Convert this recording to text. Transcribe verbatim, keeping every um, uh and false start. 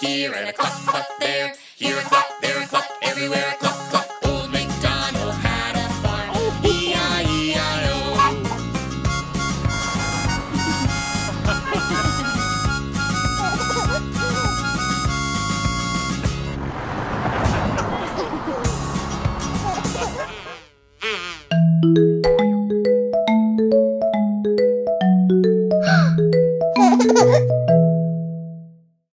Here and a clock.